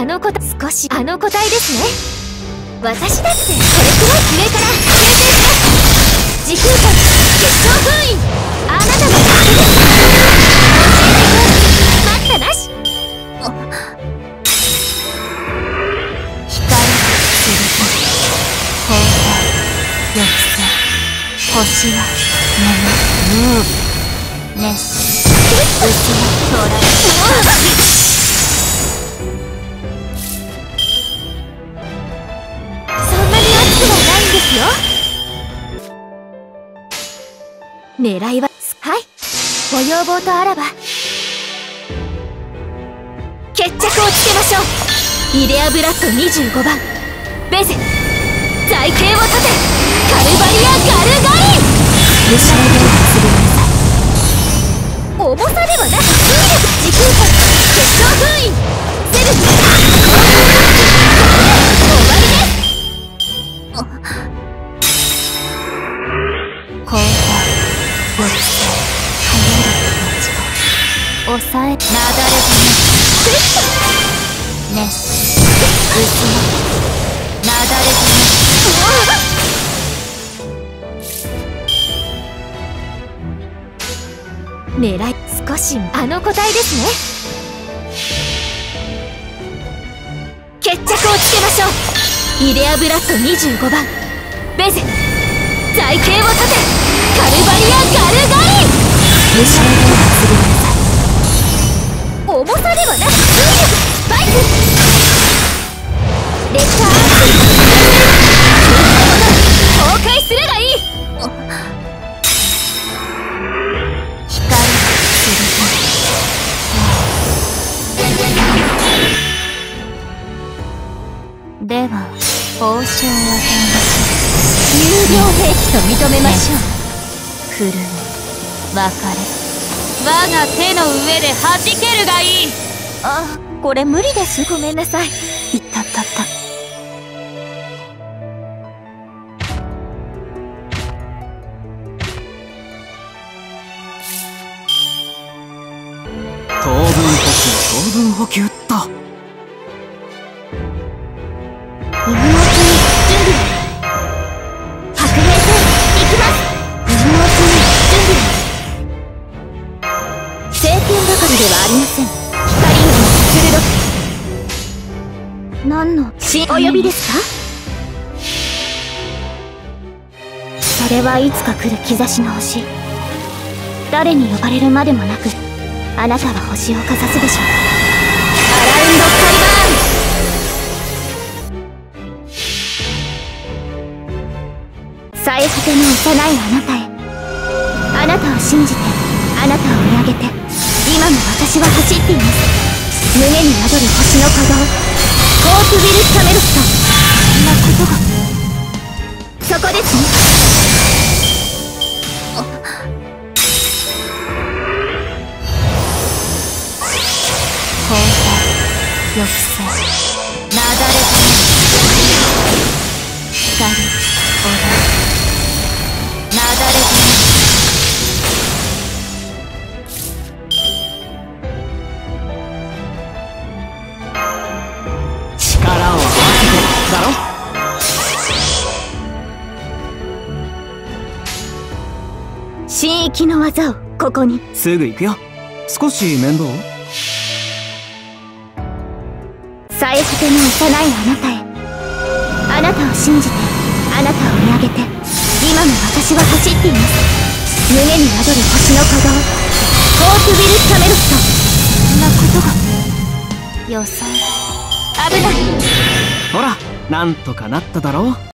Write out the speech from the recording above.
あの答え、少しあの答えですね。私だってこれくらい上から修正します。時空間結晶封印、あなたの負けです。教えていこう。待ったなし。星は眠る。熱うちはそんなに熱くはないんですよ。狙いははい、ご要望とあらば決着をつけましょう。イレアブラッド25番ベゼ、財形を立て、カルバリア・ガルガリン。無償で釣りなさい。重さではなく水力。時空間結晶封印、セルフここで終わりです。後半ボルト、離れる気持ちを抑え、なだれたね。熱心なだれたね。狙い、少しあの答えですね。決着をつけましょう。イレアブラッド25番ベゼ、財形を立て、カルバリア・ガルガリン。無償で釣りなさい。重さではなく水力、バイクレッカーアーツ、崩壊すればいい。では報酬を与えましょう。有料兵器と認めましょう。狂い、別れ、我が手の上で弾けるがいい。あ、これ無理です。ごめんなさい。いったったった。糖分補給、糖分補給ったお呼びですか？それはいつか来る兆しの星。誰に呼ばれるまでもなく、あなたは星をかざすでしょう。アラウンドカリバーン、最果ての幼いあなたへ。あなたを信じて、あなたを見上げて、今も私は走っています。胸に宿る星の鼓動、ゴープ・ウィルス・カメロスさん、そんなことが。そこですね。後半、抑制、なだれ込む。光、おら、なだれ込む。新域の技をここに。すぐ行くよ。少し面倒。最果ての幼いあなたへ。あなたを信じて、あなたを見上げて、今も私は走っています。胸に宿る星の鼓動、ゴープ・ウィルス・カメロスさん、そんなことが。予想、危ない。ほら、なんとかなっただろう。